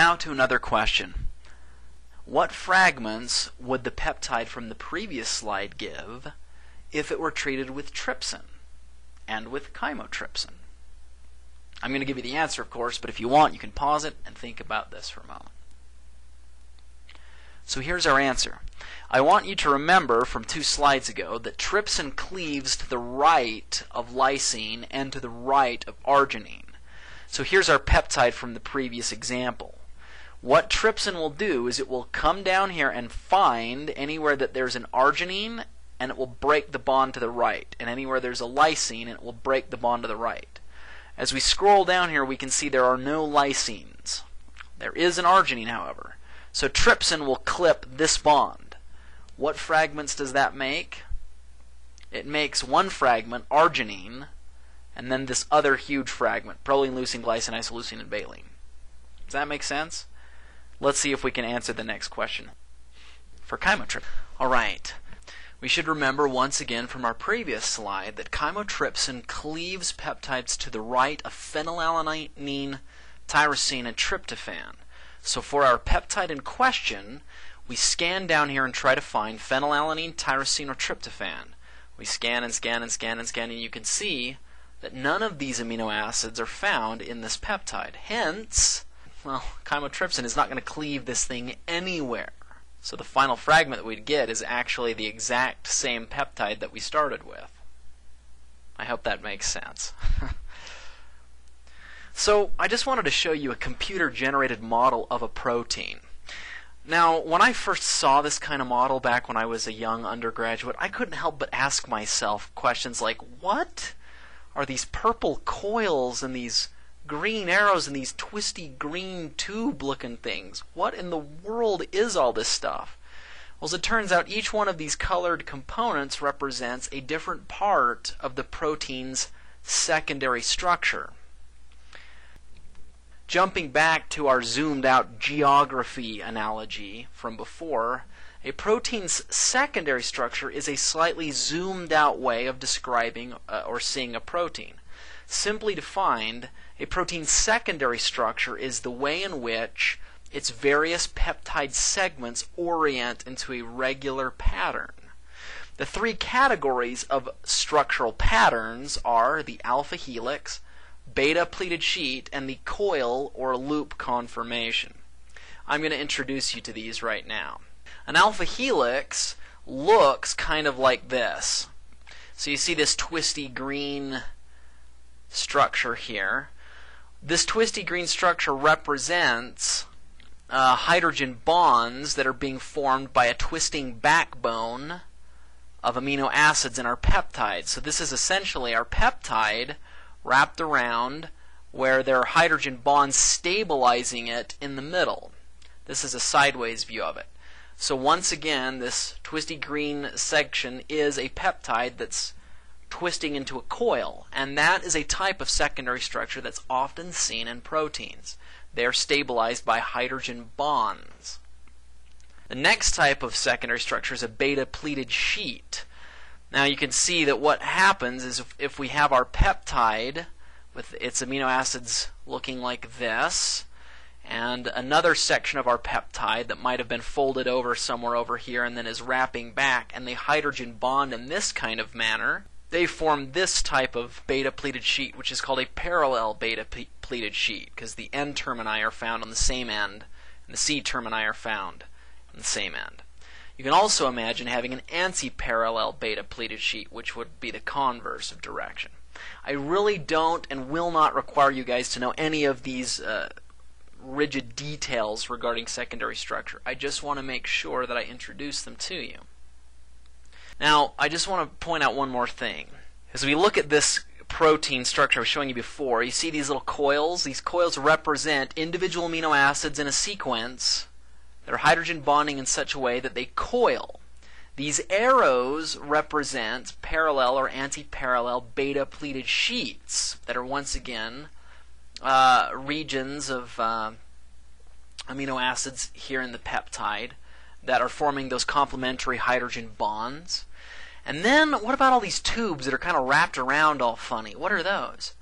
Now to another question. What fragments would the peptide from the previous slide give if it were treated with trypsin and with chymotrypsin? I'm going to give you the answer, of course, but if you want, you can pause it and think about this for a moment. So here's our answer. I want you to remember from 2 slides ago that trypsin cleaves to the right of lysine and to the right of arginine. So here's our peptide from the previous example. What trypsin will do is it will come down here and find anywhere that there's an arginine, and it will break the bond to the right, and anywhere there's a lysine, and it will break the bond to the right. As we scroll down here, we can see there are no lysines. There is an arginine, however. So trypsin will clip this bond. What fragments does that make? It makes one fragment, arginine, and then this other huge fragment, proline, leucine, glycine, isoleucine, and valine. Does that make sense? Let's see if we can answer the next question for chymotrypsin. All right. We should remember once again from our previous slide that chymotrypsin cleaves peptides to the right of phenylalanine, tyrosine, and tryptophan. So for our peptide in question, we scan down here and try to find phenylalanine, tyrosine, or tryptophan. We scan and scan and scan and scan, and you can see that none of these amino acids are found in this peptide. Hence, well, chymotrypsin is not going to cleave this thing anywhere. So the final fragment that we'd get is actually the exact same peptide that we started with. I hope that makes sense. So I just wanted to show you a computer-generated model of a protein. Now, when I first saw this kind of model back when I was a young undergraduate, I couldn't help but ask myself questions like, what are these purple coils and these green arrows and these twisty green tube-looking things? What in the world is all this stuff? Well, as it turns out, each one of these colored components represents a different part of the protein's secondary structure. Jumping back to our zoomed-out geography analogy from before, a protein's secondary structure is a slightly zoomed-out way of describing or seeing a protein. Simply defined, a protein's secondary structure is the way in which its various peptide segments orient into a regular pattern. The 3 categories of structural patterns are the alpha helix, beta pleated sheet, and the coil or loop conformation. I'm going to introduce you to these right now. An alpha helix looks kind of like this. So you see this twisty green structure here. This twisty green structure represents hydrogen bonds that are being formed by a twisting backbone of amino acids in our peptide. So this is essentially our peptide wrapped around where there are hydrogen bonds stabilizing it in the middle. This is a sideways view of it. So once again, this twisty green section is a peptide that's twisting into a coil, and that is a type of secondary structure that's often seen in proteins. They're stabilized by hydrogen bonds. The next type of secondary structure is a beta pleated sheet. Now you can see that what happens is if we have our peptide with its amino acids looking like this, and another section of our peptide that might have been folded over somewhere over here and then is wrapping back, and they hydrogen bond in this kind of manner, they form this type of beta pleated sheet, which is called a parallel beta pleated sheet, because the N termini are found on the same end, and the C termini are found on the same end. You can also imagine having an anti-parallel beta pleated sheet, which would be the converse of direction. I really don't and will not require you guys to know any of these rigid details regarding secondary structure. I just want to make sure that I introduce them to you. Now, I just want to point out one more thing. As we look at this protein structure I was showing you before, you see these little coils. These coils represent individual amino acids in a sequence that are hydrogen bonding in such a way that they coil. These arrows represent parallel or anti-parallel beta pleated sheets that are once again regions of amino acids here in the peptide that are forming those complementary hydrogen bonds. And then what about all these tubes that are kind of wrapped around all funny? What are those?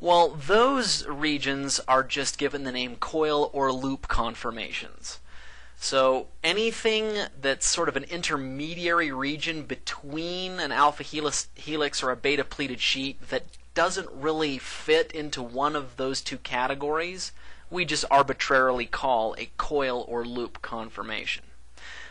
Well, those regions are just given the name coil or loop conformations. So anything that's sort of an intermediary region between an alpha helix or a beta pleated sheet that doesn't really fit into one of those two categories, we just arbitrarily call a coil or loop conformation.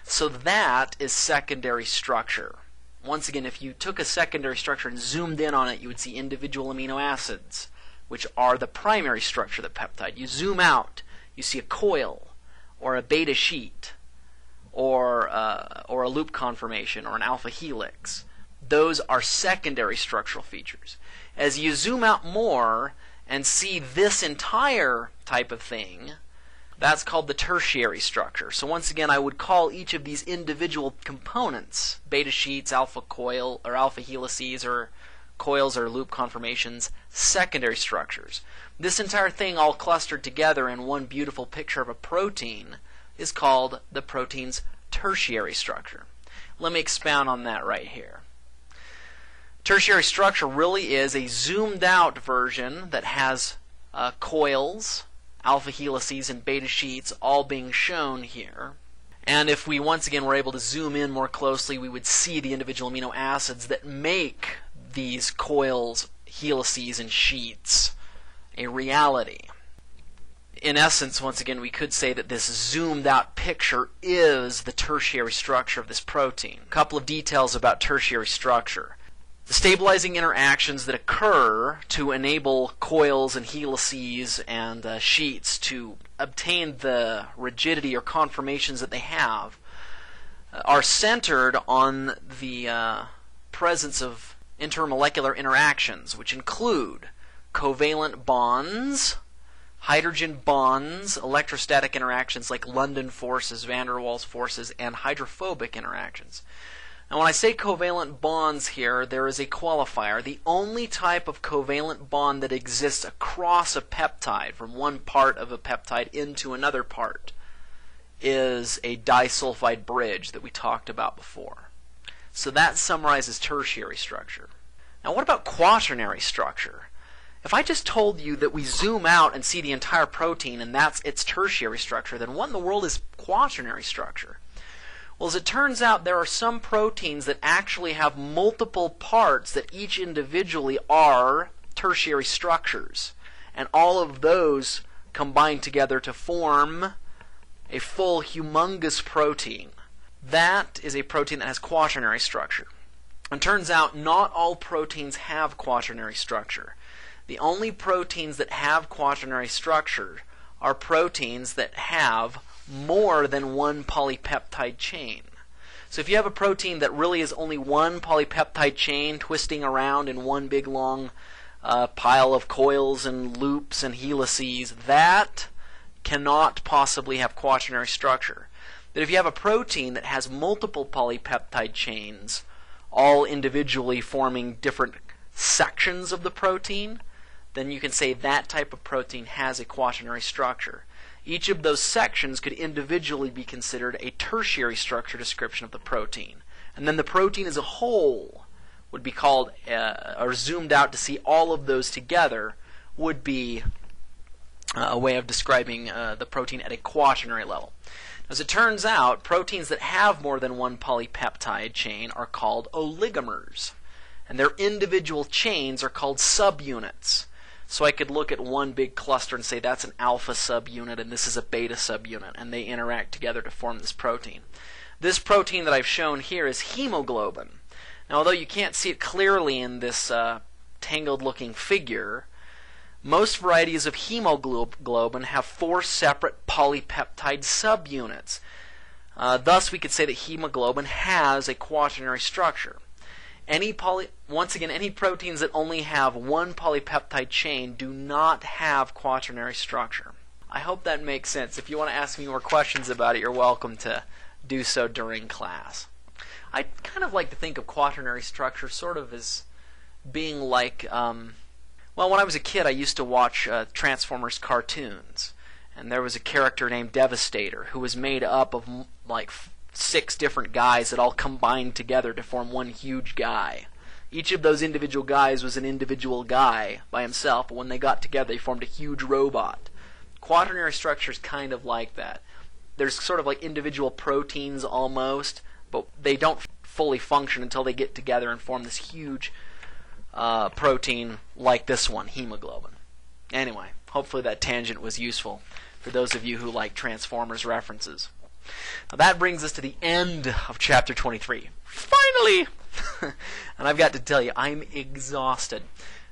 So that is secondary structure. Once again, if you took a secondary structure and zoomed in on it, you would see individual amino acids, which are the primary structure of the peptide. You zoom out, you see a coil, or a beta sheet, or a loop conformation, or an alpha helix. Those are secondary structural features. As you zoom out more and see this entire type of thing, that's called the tertiary structure. So once again, I would call each of these individual components, beta sheets, alpha coil, or alpha helices, or coils or loop conformations, secondary structures. This entire thing all clustered together in one beautiful picture of a protein is called the protein's tertiary structure. Let me expound on that right here. Tertiary structure really is a zoomed out version that has coils, alpha helices, and beta sheets all being shown here. And if we once again were able to zoom in more closely, we would see the individual amino acids that make these coils, helices, and sheets a reality. In essence, once again, we could say that this zoomed out picture is the tertiary structure of this protein. A couple of details about tertiary structure. The stabilizing interactions that occur to enable coils and helices and sheets to obtain the rigidity or conformations that they have are centered on the presence of intermolecular interactions, which include covalent bonds, hydrogen bonds, electrostatic interactions like London forces, van der Waals forces, and hydrophobic interactions. Now when I say covalent bonds here, there is a qualifier. The only type of covalent bond that exists across a peptide, from one part of a peptide into another part, is a disulfide bridge that we talked about before. So that summarizes tertiary structure. Now what about quaternary structure? If I just told you that we zoom out and see the entire protein and that's its tertiary structure, then what in the world is quaternary structure? Well, as it turns out, there are some proteins that actually have multiple parts that each individually are tertiary structures. And all of those combine together to form a full, humongous protein. That is a protein that has quaternary structure. And it turns out not all proteins have quaternary structure. The only proteins that have quaternary structure are proteins that have more than one polypeptide chain. So if you have a protein that really is only one polypeptide chain twisting around in one big long pile of coils and loops and helices, that cannot possibly have quaternary structure. But if you have a protein that has multiple polypeptide chains, all individually forming different sections of the protein, then you can say that type of protein has a quaternary structure. Each of those sections could individually be considered a tertiary structure description of the protein. And then the protein as a whole would be called, or zoomed out to see all of those together, would be a way of describing the protein at a quaternary level. As it turns out, proteins that have more than one polypeptide chain are called oligomers. And their individual chains are called subunits. So I could look at one big cluster and say that's an alpha subunit and this is a beta subunit, and they interact together to form this protein. This protein that I've shown here is hemoglobin. Now although you can't see it clearly in this tangled looking figure, most varieties of hemoglobin have four separate polypeptide subunits. Thus we could say that hemoglobin has a quaternary structure. Once again, any proteins that only have one polypeptide chain do not have quaternary structure. I hope that makes sense. If you want to ask me more questions about it, you're welcome to do so during class. I kind of like to think of quaternary structure sort of as being like, well, when I was a kid, I used to watch Transformers cartoons, and there was a character named Devastator who was made up of like 6 different guys that all combined together to form one huge guy. Each of those individual guys was an individual guy by himself, but when they got together they formed a huge robot. Quaternary structure is kind of like that. There's sort of like individual proteins almost, but they don't fully function until they get together and form this huge protein like this one, hemoglobin. Anyway, hopefully that tangent was useful for those of you who like Transformers references. Now that brings us to the end of chapter 23. Finally! And I've got to tell you, I'm exhausted.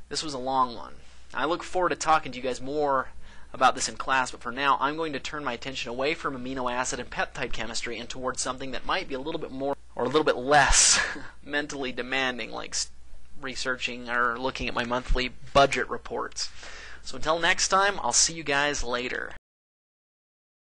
This was a long one. I look forward to talking to you guys more about this in class, but for now I'm going to turn my attention away from amino acid and peptide chemistry and towards something that might be a little bit more or a little bit less mentally demanding, like researching or looking at my monthly budget reports. So until next time, I'll see you guys later.